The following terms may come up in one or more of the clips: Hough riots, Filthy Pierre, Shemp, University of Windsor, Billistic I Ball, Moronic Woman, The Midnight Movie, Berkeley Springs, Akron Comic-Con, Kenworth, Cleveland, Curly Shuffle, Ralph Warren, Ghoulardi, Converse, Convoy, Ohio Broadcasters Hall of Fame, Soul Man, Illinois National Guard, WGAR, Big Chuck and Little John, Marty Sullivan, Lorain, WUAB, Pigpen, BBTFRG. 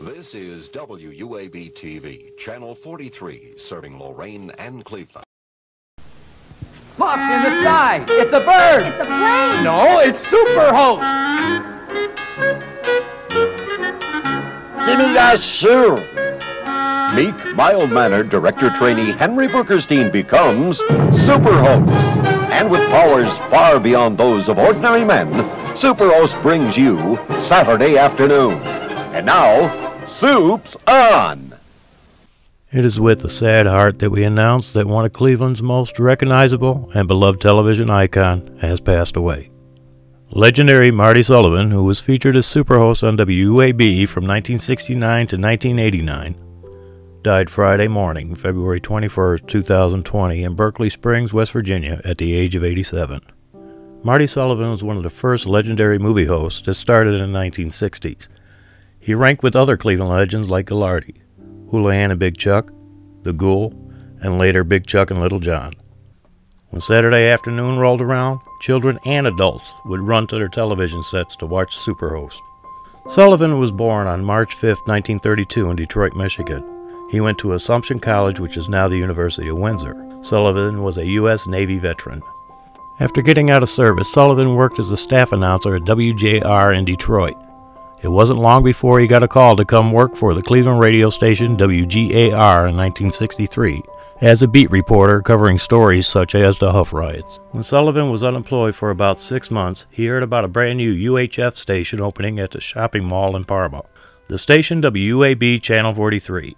This is WUAB-TV, Channel 43, serving Lorain and Cleveland. Look, in the sky, it's a bird! It's a plane! No, it's Superhost! Give me that shoe! Meet mild-mannered director trainee Henry Bookerstein becomes Superhost. And with powers far beyond those of ordinary men, Superhost brings you Saturday afternoon. And now, Soup's On! It is with a sad heart that we announce that one of Cleveland's most recognizable and beloved television icon has passed away. Legendary Marty Sullivan, who was featured as Superhost on WUAB from 1969 to 1989, died Friday morning, February 21, 2020, in Berkeley Springs, West Virginia, at the age of 87. Marty Sullivan was one of the first legendary movie hosts that started in the 1960s. He ranked with other Cleveland legends like Ghoulardi, Hoolihan and Big Chuck, The Ghoul, and later Big Chuck and Little John. When Saturday afternoon rolled around, children and adults would run to their television sets to watch Superhost. Sullivan was born on March 5, 1932 in Detroit, Michigan. He went to Assumption College, which is now the University of Windsor. Sullivan was a U.S. Navy veteran. After getting out of service, Sullivan worked as a staff announcer at WJR in Detroit. It wasn't long before he got a call to come work for the Cleveland radio station WGAR in 1963. As a beat reporter covering stories such as the Hough riots. When Sullivan was unemployed for about 6 months, he heard about a brand new UHF station opening at the shopping mall in Parma, the station WUAB Channel 43.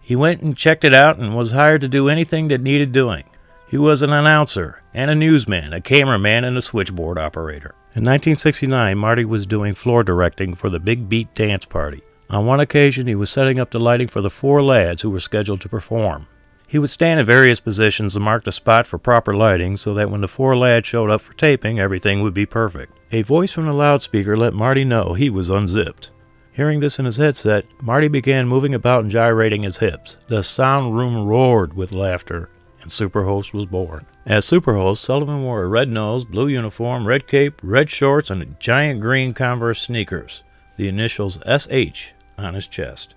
He went and checked it out and was hired to do anything that needed doing. He was an announcer and a newsman, a cameraman, and a switchboard operator. In 1969, Marty was doing floor directing for the Big Beat Dance Party. On one occasion, he was setting up the lighting for the four lads who were scheduled to perform. He would stand in various positions and mark the spot for proper lighting so that when the four lads showed up for taping, everything would be perfect. A voice from the loudspeaker let Marty know he was unzipped. Hearing this in his headset, Marty began moving about and gyrating his hips. The sound room roared with laughter, and Superhost was born. As Superhost, Sullivan wore a red nose, blue uniform, red cape, red shorts, and giant green Converse sneakers, the initials SH on his chest.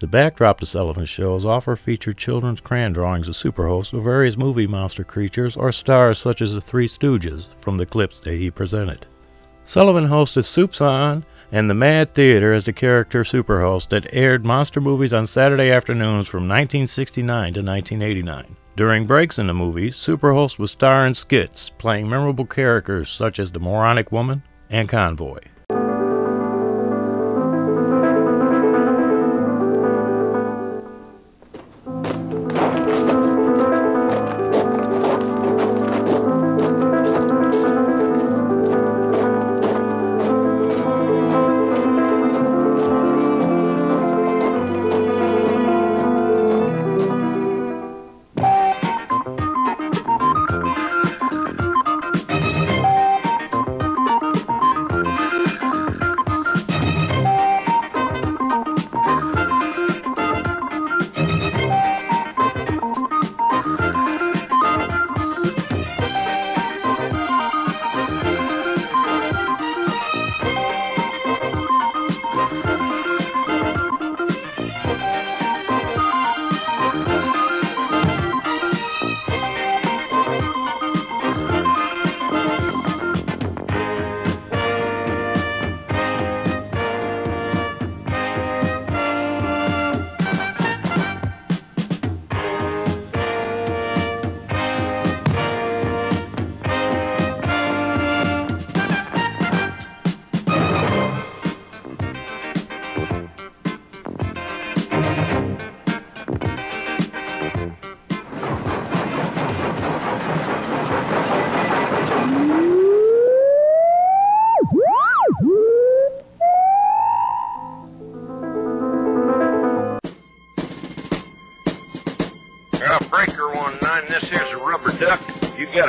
The backdrop to Sullivan's shows often featured children's crayon drawings of Superhost of various movie monster creatures or stars such as the Three Stooges from the clips that he presented. Sullivan hosted Soup's On and The Mad Theater as the character Superhost that aired monster movies on Saturday afternoons from 1969 to 1989. During breaks in the movies, Superhost was starring skits playing memorable characters such as the Moronic Woman and Convoy.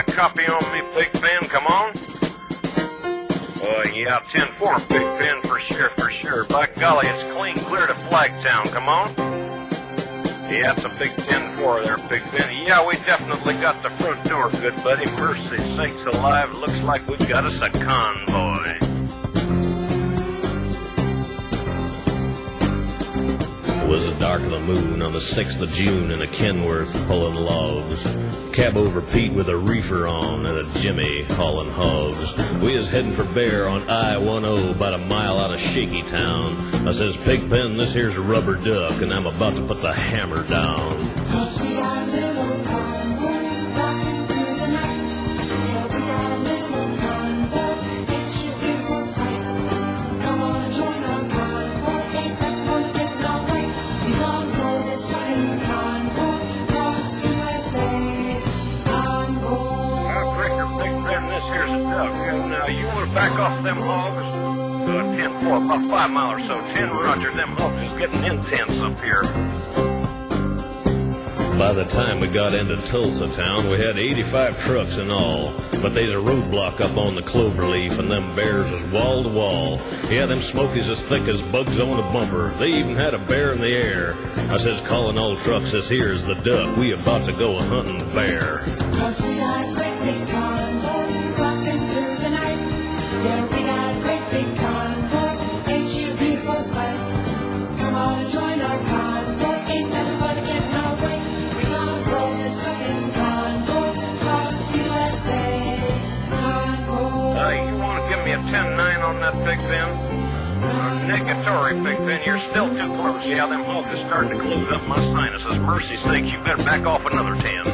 Copy on me, Pigpen, come on. Yeah, 10-4, Pigpen, for sure. By golly, it's clean clear to Flagtown, come on. Yeah, it's a big 10-4 there, Pigpen. Yeah, we definitely got the front door, good buddy. Mercy sakes alive, looks like we've got us a convoy. was the dark of the moon on the 6th of June in a Kenworth pulling logs. Cab over Pete with a reefer on and a Jimmy hauling hogs. We is heading for Bear on I-10 about a mile out of Shaky Town. I says, Pigpen, this here's a rubber duck, and I'm about to put the hammer down. Catch me a little convoy, rockin' through the night. There'll be a little convoy, it's a beautiful sight. Come on, join our convoy, ain't nothing gonna get in our way. We all know this time, convoy, lost USA, convoy. Well, Breaker, Pigpen, this here's a duck, and now you wanna back off them hogs? 10-4, about 5 mile or so. 10, roger, them hogs is getting intense up here. By the time we got into Tulsa Town, we had 85 trucks in all. But they's a roadblock up on the Cloverleaf, and them bears is wall to wall. Yeah, them smokies as thick as bugs on a bumper. They even had a bear in the air. I says, calling all trucks, this here's the duck. We about to go hunting bear. Cause we got great big convoy, rockin' through the night. Yeah, we got great big convoy. Come on and join our convoy, ain't nothing but getting our way. We gonna blow this fucking convoy, cross USA, convoy. You wanna give me a 10-9 on that, Pigpen? Negatory, Pigpen, you're still too close. Yeah, them hogs is starting to close up my sinuses. Mercy's sake, you better back off another 10.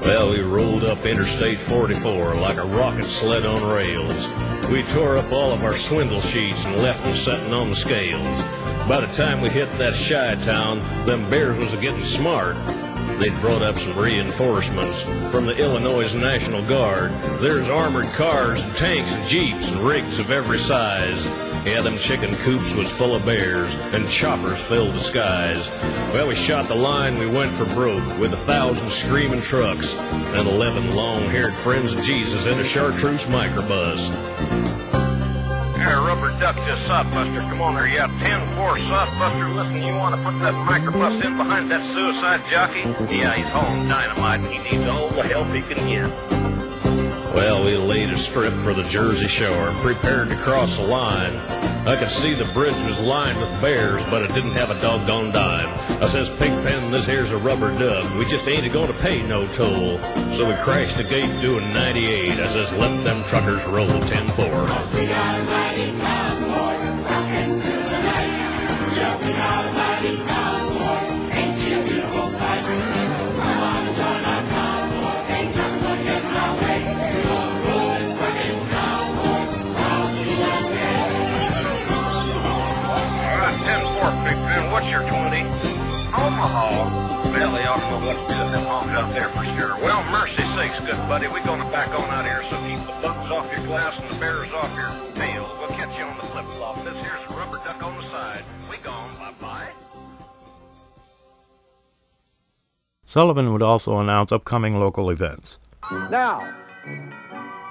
Well, we rolled up Interstate 44 like a rocket sled on rails. We tore up all of our swindle sheets and left them setting on the scales. By the time we hit that Chi Town, them bears was getting smart. They'd brought up some reinforcements from the Illinois National Guard. There's armored cars, tanks, jeeps, and rigs of every size. Yeah, them chicken coops was full of bears, and choppers filled the skies. Well, we shot the line, we went for broke, with 1,000 screaming trucks, and 11 long-haired friends of Jesus in a chartreuse microbus. There, rubber duck just softbuster, come on there, you got 10-4 softbuster, listen, you want to put that microbus in behind that suicide jockey? Yeah, he's hauling dynamite, and he needs all the help he can get. Well, we laid a strip for the Jersey Shore and prepared to cross the line. I could see the bridge was lined with bears, but it didn't have a doggone dime. I says, Pigpen, this here's a rubber duck. We just ain't going to pay no toll. So we crashed the gate doing 98. I says, let them truckers roll 10-4. Cause we got a mighty cowboy, rockin' through the night. Yeah, we got a mighty cowboy, ain't she a beautiful sight? What's your 20? Omaha. Well, they ought to know what's doing them hogs out there for sure. Well, mercy sakes, good buddy, we're going to back on out here, so keep the bugs off your glass and the bears off your tails. We'll catch you on the flip-flop. This here's a rubber duck on the side. We gone, bye-bye. Sullivan would also announce upcoming local events. Now,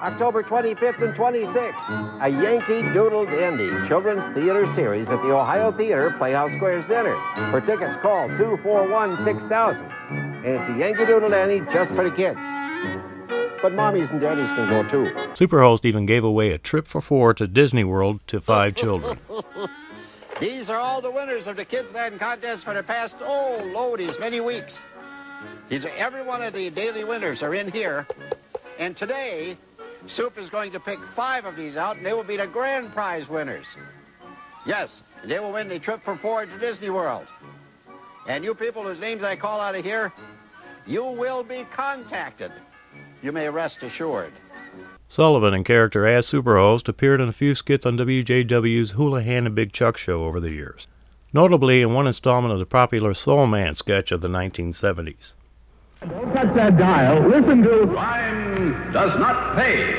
October 25th and 26th, a Yankee Doodle Dandy children's theater series at the Ohio Theater Playhouse Square Center. For tickets, call 241-6000. And it's a Yankee Doodle Dandy just for the kids. But mommies and daddies can go too. Superhost even gave away a trip for 4 to Disney World to 5 children. These are all the winners of the Kids Land contest for the past, loadies, many weeks. These are every one of the daily winners are in here. And today, Soup is going to pick 5 of these out, and they will be the grand prize winners. Yes, they will win the trip for 4 to Disney World. And you people whose names I call out of here, you will be contacted. You may rest assured. Sullivan, in character as Superhost, appeared in a few skits on WJW's Hoolihan and Big Chuck show over the years, notably in one installment of the popular Soul Man sketch of the 1970s. Don't touch that dial. Listen to... Line does not pay.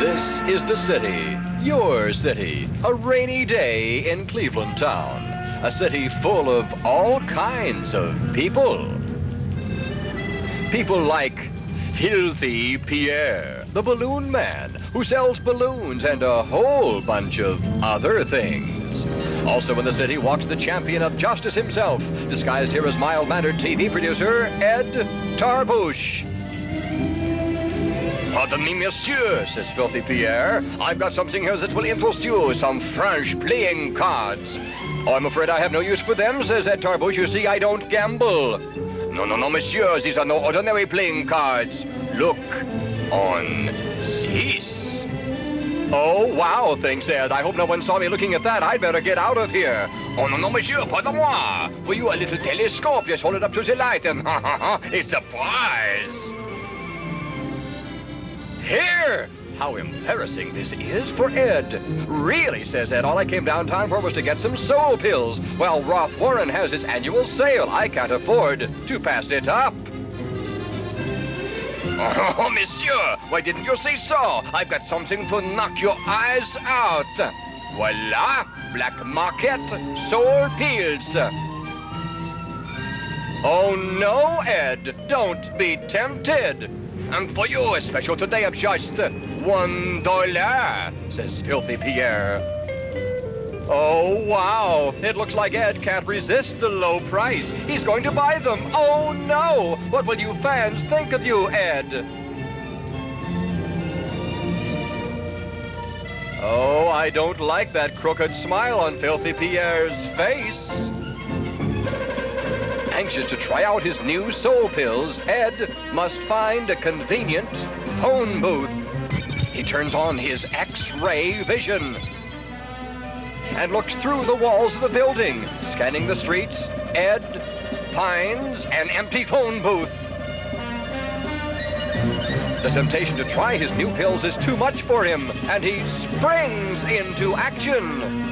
This is the city, your city, a rainy day in Cleveland town. A city full of all kinds of people. People like Filthy Pierre, the balloon man, who sells balloons and a whole bunch of other things. Also in the city walks the champion of justice himself, disguised here as mild-mannered TV producer Ed Tarbouche. Pardon me, monsieur, says Filthy Pierre. I've got something here that will interest you, some French playing cards. Oh, I'm afraid I have no use for them, says Ed Tarbouche. You see, I don't gamble. No, no, no, monsieur, these are no ordinary playing cards. Look on this. Oh, wow, thinks Ed. I hope no one saw me looking at that. I'd better get out of here. Oh, no, no, monsieur, pardon-moi. For you, a little telescope. Just hold it up to the light and, ha, ha, ha, it's a prize. Here! How embarrassing this is for Ed. Really, says Ed, all I came downtown for was to get some soul pills. Well, Ralph Warren has his annual sale. I can't afford to pass it up. Oh, monsieur, why didn't you say so? I've got something to knock your eyes out. Voila, black market, soul pills. Oh, no, Ed, don't be tempted. And for you, a special today of just $1, says Filthy Pierre. Oh, wow. It looks like Ed can't resist the low price. He's going to buy them. Oh, no. What will you fans think of you, Ed? Oh, I don't like that crooked smile on Filthy Pierre's face. Anxious to try out his new soul pills, Ed must find a convenient phone booth. He turns on his X-ray vision and looks through the walls of the building. Scanning the streets, Ed finds an empty phone booth. The temptation to try his new pills is too much for him, and he springs into action.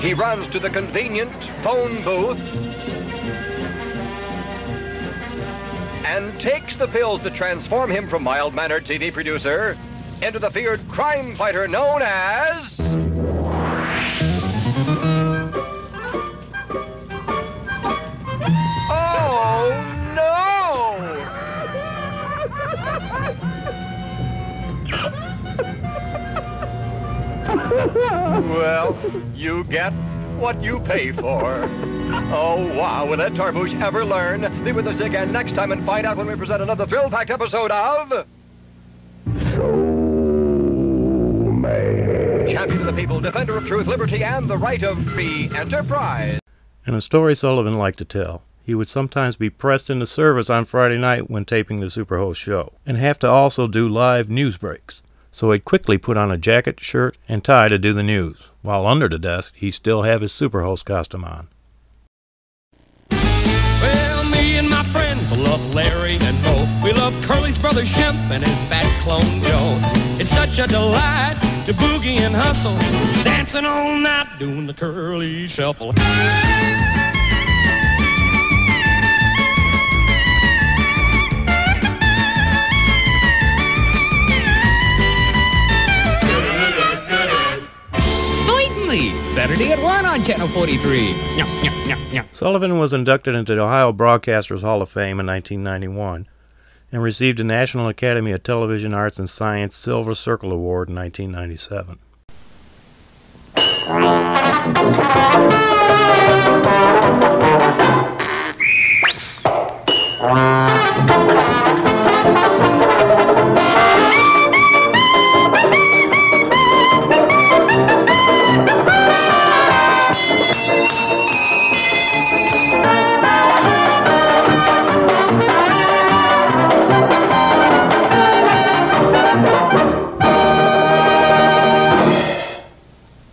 He runs to the convenient phone booth and takes the pills that transform him from mild-mannered TV producer into the feared crime fighter known as... Oh, no! Well, you get what you pay for. Oh, wow, will Ed Tarbouche ever learn? Be with us again next time and find out when we present another thrill-packed episode of... Soul Man. Champion of the people, defender of truth, liberty, and the right of free enterprise. And a story Sullivan liked to tell. He would sometimes be pressed into service on Friday night when taping the Superhost show, and have to also do live news breaks. So he'd quickly put on a jacket, shirt, and tie to do the news. While under the desk, he'd still have his Superhost costume on. Well, me and my friend, full of Larry and Mo, we love Curly's brother Shemp and his fat clone Joe. It's such a delight to boogie and hustle, dancing all night, doing the Curly shuffle. Saturday at 1 on Channel 43. Sullivan was inducted into the Ohio Broadcasters Hall of Fame in 1991 and received the National Academy of Television Arts and Science Silver Circle Award in 1997.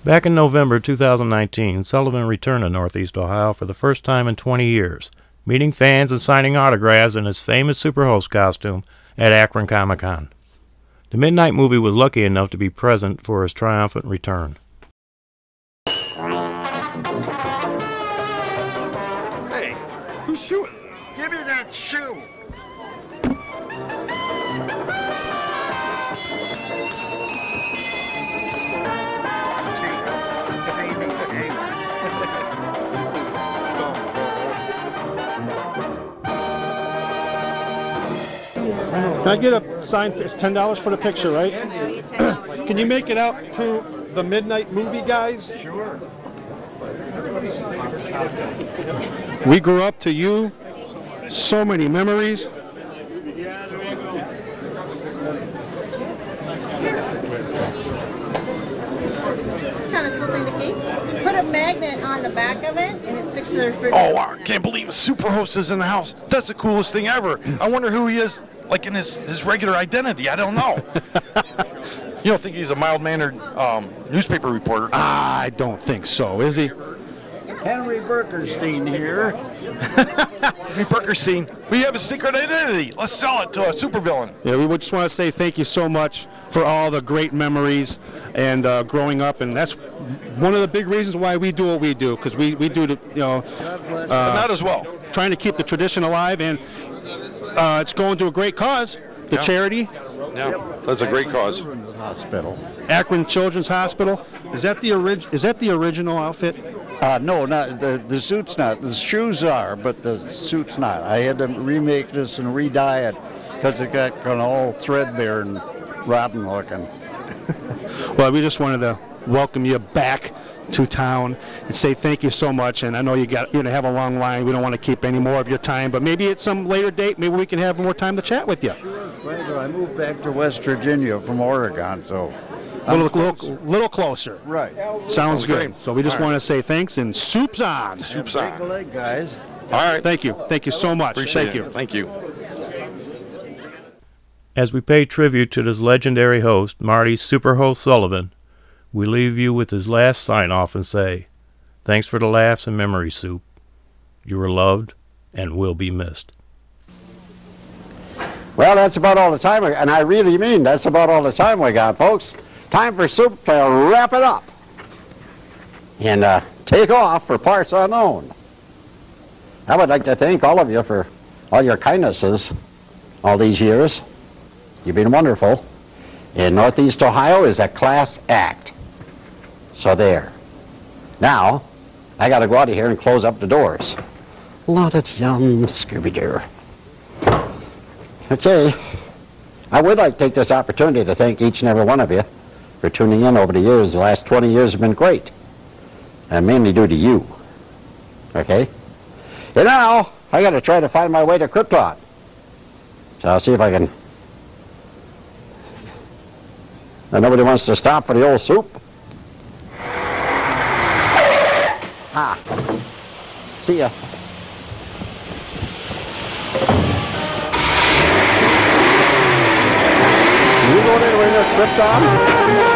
Back in November 2019, Sullivan returned to Northeast Ohio for the first time in 20 years, meeting fans and signing autographs in his famous Superhost costume at Akron Comic-Con. The Midnight Movie was lucky enough to be present for his triumphant return. Hey, whose shoe is this? Give me that shoe! Can I get a sign? It's $10 for the picture, right? Can you make it out to the Midnight Movie guys? Sure. We grew up to you. So many memories. magnet on the back of it, and it sticks to their fridge. Oh, I can't believe Superhost is in the house. That's the coolest thing ever. I wonder who he is, like in his regular identity. I don't know. You don't think he's a mild-mannered newspaper reporter? I don't think so. Is he? Henry Bookerstein here. Henry Bookerstein, we have a secret identity. Let's sell it to a supervillain. Yeah, we would just want to say thank you so much for all the great memories and growing up, and that's one of the big reasons why we do what we do, because we do the, you know, not as well, trying to keep the tradition alive, and it's going to a great cause, the charity. Yeah, that's a great cause. Hospital. Akron Children's Hospital. Is that the original outfit? No, not the suit's not. The shoes are, but the suit's not. I had to remake this and re-dye it because it got kind of all threadbare and rotten looking. Well, we just wanted to welcome you back to town and say thank you so much. And I know you're gonna have a long line. We don't want to keep any more of your time, but maybe at some later date, maybe we can have more time to chat with you. Sure, later. I moved back to West Virginia from Oregon, so. A little closer. Right. Sounds good. Great. So we just want to say thanks, and Soup's on. Soup's on. Take a leg, guys. All right. Thank you. Thank you so much. Appreciate it. Thank you. As we pay tribute to this legendary host, Marty Superhost Sullivan, we leave you with his last sign-off and say, thanks for the laughs and memory, Soup. You were loved and will be missed. Well, that's about all the time, and I really mean that's about all the time we got, folks. Time for Soup to wrap it up and take off for parts unknown. I would like to thank all of you for all your kindnesses all these years. You've been wonderful. And Northeast Ohio is a class act. So there. Now, I got to go out of here and close up the doors. Lot of yum, Scooby-Doo. Okay. I would like to take this opportunity to thank each and every one of you for tuning in over the years. The last 20 years have been great, and mainly due to you, okay? And now, I gotta try to find my way to Krypton. So I'll see if I can. Now, nobody wants to stop for the old Soup. Ah, see ya. You going anywhere near Krypton?